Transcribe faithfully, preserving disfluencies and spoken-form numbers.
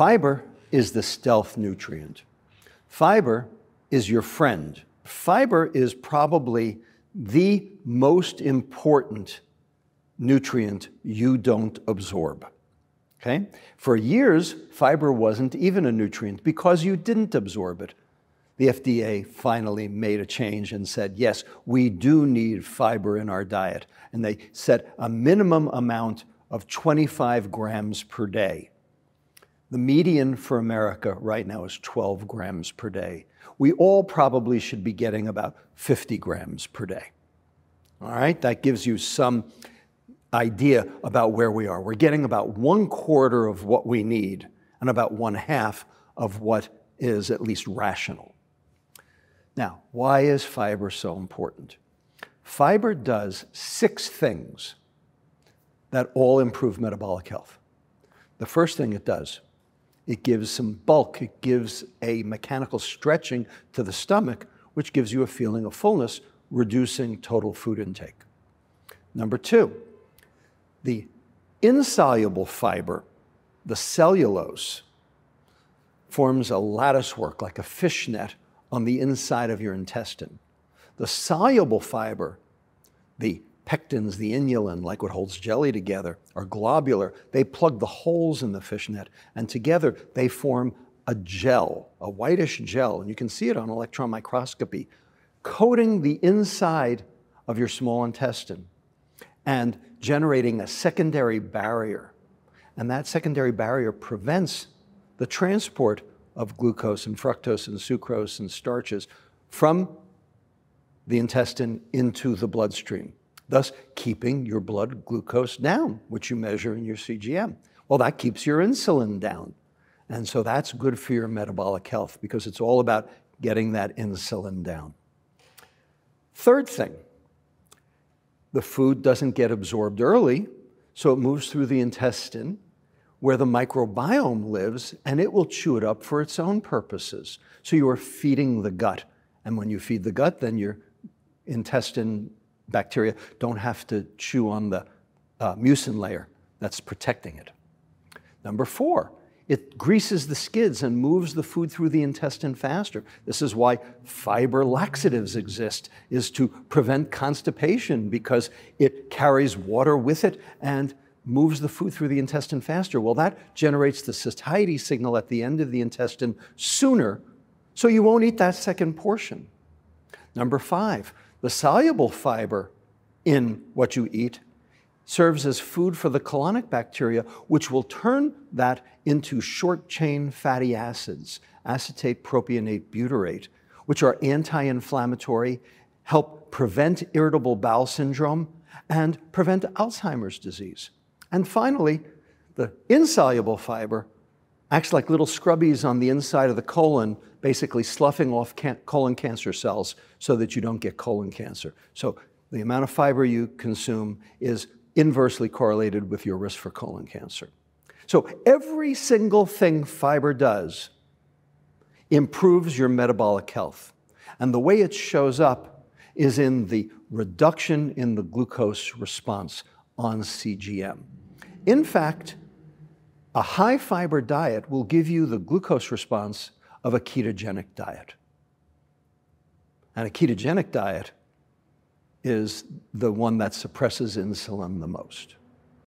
Fiber is the stealth nutrient. Fiber is your friend. Fiber is probably the most important nutrient you don't absorb. Okay? For years, fiber wasn't even a nutrient because you didn't absorb it. The F D A finally made a change and said, yes, we do need fiber in our diet. And they set a minimum amount of twenty-five grams per day. The median for America right now is twelve grams per day. We all probably should be getting about fifty grams per day. All right, that gives you some idea about where we are. We're getting about one quarter of what we need and about one half of what is at least rational. Now, why is fiber so important? Fiber does six things that all improve metabolic health. The first thing it does, it gives some bulk, it gives a mechanical stretching to the stomach, which gives you a feeling of fullness, reducing total food intake. Number two, the insoluble fiber, the cellulose, forms a lattice work like a fishnet on the inside of your intestine. The soluble fiber, the pectins, the inulin, like what holds jelly together, are globular. They plug the holes in the fishnet, and together they form a gel, a whitish gel, and you can see it on electron microscopy, coating the inside of your small intestine and generating a secondary barrier. And that secondary barrier prevents the transport of glucose and fructose and sucrose and starches from the intestine into the bloodstream, thus keeping your blood glucose down, which you measure in your C G M. Well, that keeps your insulin down. And so that's good for your metabolic health because it's all about getting that insulin down. Third thing, the food doesn't get absorbed early, so it moves through the intestine where the microbiome lives, and it will chew it up for its own purposes. So you are feeding the gut. And when you feed the gut, then your intestine bacteria don't have to chew on the uh, mucin layer that's protecting it. Number four, it greases the skids and moves the food through the intestine faster. This is why fiber laxatives exist, is to prevent constipation because it carries water with it and moves the food through the intestine faster. Well, that generates the satiety signal at the end of the intestine sooner, so you won't eat that second portion. Number five, the soluble fiber in what you eat serves as food for the colonic bacteria, which will turn that into short-chain fatty acids, acetate, propionate, butyrate, which are anti-inflammatory, help prevent irritable bowel syndrome, and prevent Alzheimer's disease. And finally, the insoluble fiber acts like little scrubbies on the inside of the colon, basically sloughing off can- colon cancer cells so that you don't get colon cancer. So the amount of fiber you consume is inversely correlated with your risk for colon cancer. So every single thing fiber does improves your metabolic health. And the way it shows up is in the reduction in the glucose response on C G M. In fact, a high fiber diet will give you the glucose response of a ketogenic diet. And a ketogenic diet is the one that suppresses insulin the most.